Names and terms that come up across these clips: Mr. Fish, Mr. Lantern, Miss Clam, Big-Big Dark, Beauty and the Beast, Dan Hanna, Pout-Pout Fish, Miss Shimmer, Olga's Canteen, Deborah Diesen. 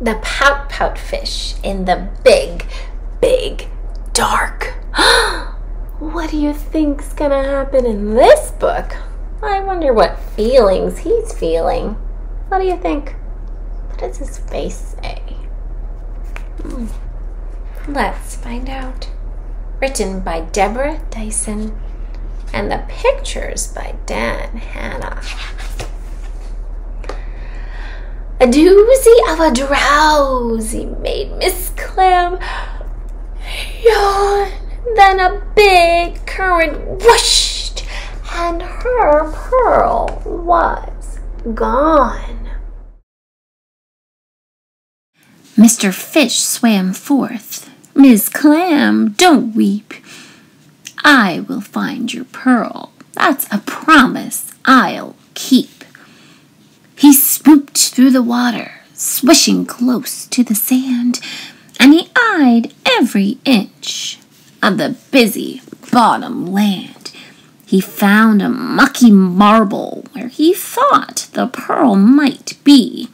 the Pout-Pout fish in the big, big dark. What do you think's gonna happen in this book? I wonder what feelings he's feeling. What do you think? What does his face say? Let's find out. Written by Deborah Diesen and the pictures by Dan Hanna. A doozy of a drowsy made Miss Clam yawn. Then a big current whooshed, and her pearl was gone. Mr. Fish swam forth. Miss Clam, don't weep. I will find your pearl. That's a promise I'll keep. He swooped through the water, swishing close to the sand, and he eyed every inch of the busy bottom land. He found a mucky marble where he thought the pearl might be.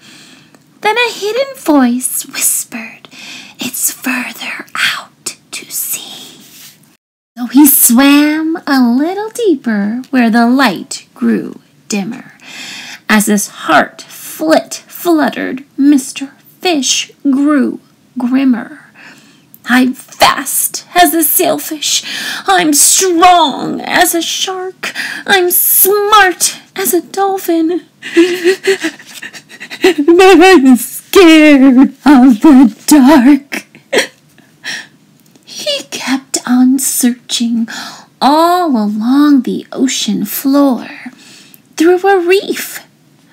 Then a hidden voice whispered, "It's further out to sea." So he swam a little deeper where the light grew dimmer. As his heart fluttered, Mr. Fish grew grimmer. I'm fast as a sailfish. I'm strong as a shark. I'm smart as a dolphin. But I'm scared of the dark. He kept on searching all along the ocean floor, through a reef,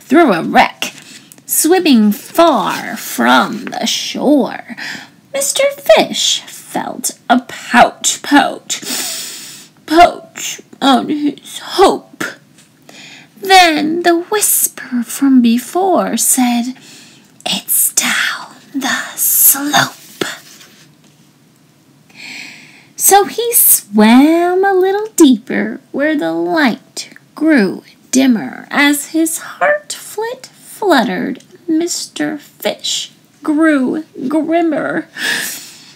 through a wreck, swimming far from the shore. Mr. Fish felt a pout on his hope. Then the whisper from before said, "It's down the slope." So he swam a little deeper where the light grew dimmer. As his heart fluttered, Mr. Fish grew grimmer.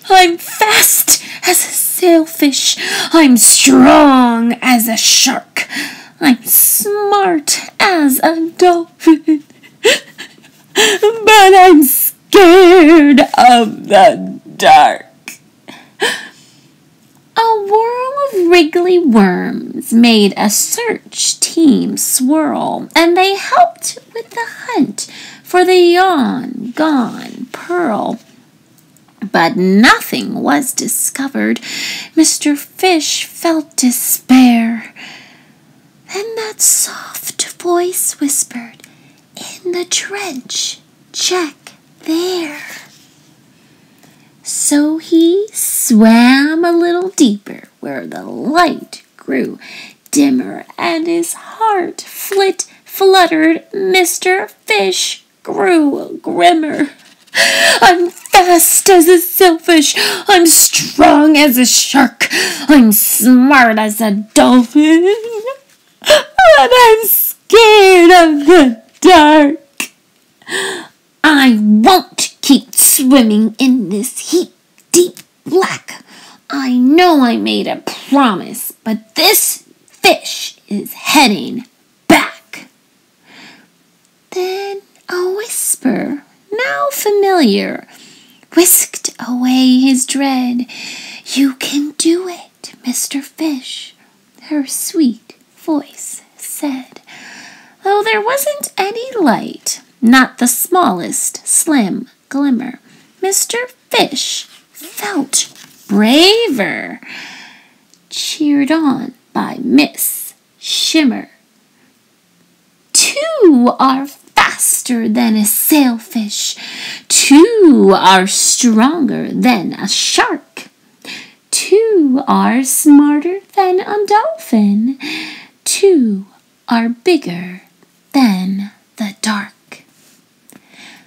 I'm fast as a sailfish. I'm strong as a shark. I'm smart as a dolphin. But I'm scared of the dark. A whirl of wriggly worms made a search team swirl, and they helped with the hunt for the gone pearl. But nothing was discovered. Mr. Fish felt despair. Then that soft voice whispered, "In the trench, check there." So he swam a little deeper where the light grew dimmer, and his heart fluttered. Mr. Fish grew grimmer. I'm fast as a sailfish. I'm strong as a shark. I'm smart as a dolphin. But I'm scared of the dark. I won't keep swimming in this deep black. I know I made a promise, but this fish is heading back. Then a whisper, now familiar, whisked away his dread. "You can do it, Mr. Fish," her sweet voice said. Though there wasn't any light, not the smallest slim glimmer, Mr. Fish felt braver, cheered on by Miss Shimmer. "Two are faster than a sailfish. Two are stronger than a shark. Two are smarter than a dolphin. Two are bigger than the dark."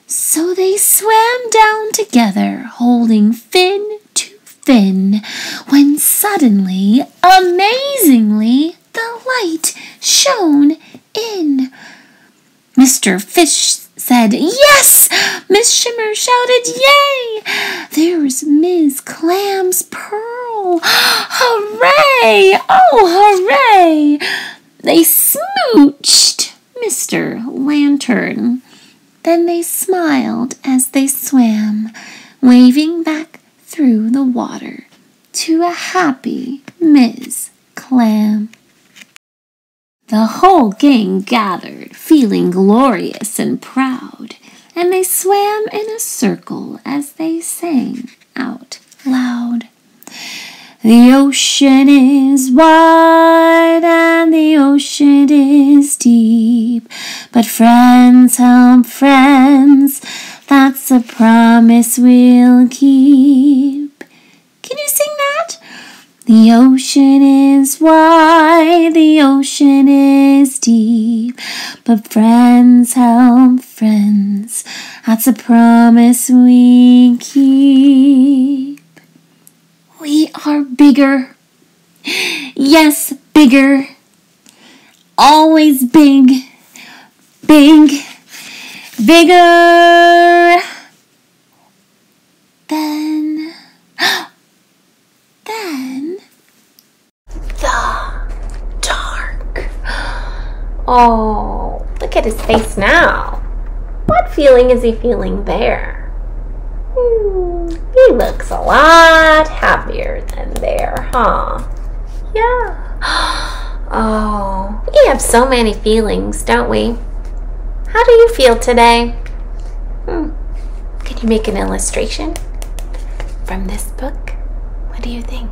So they swam down together, holding fin to fin, when suddenly, amazingly, the light shone in. Mr. Fish said yes. Miss Shimmer shouted yay. There's Miss Clam's pearl. Hooray! Oh, hooray! They smooched Mr. Lantern. Then they smiled as they swam, waving back through the water to a happy Miss Clam. The whole gang gathered, feeling glorious and proud, and they swam in a circle as they sang out loud. The ocean is wide and the ocean is deep, but friends help friends, that's a promise we'll keep. Can you sing that? The ocean is wide, the ocean is deep, but friends help friends, that's a promise we keep. We are bigger, yes, bigger, always big, big, bigger than the dark. Oh, look at his face now. What feeling is he feeling there? He looks a lot happier than there, huh? Yeah. Oh, we have so many feelings, don't we? How do you feel today? Can you make an illustration from this book? What do you think?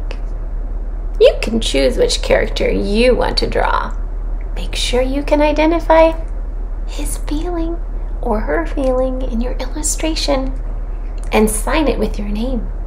You can choose which character you want to draw. Make sure you can identify his feeling or her feeling in your illustration. And sign it with your name.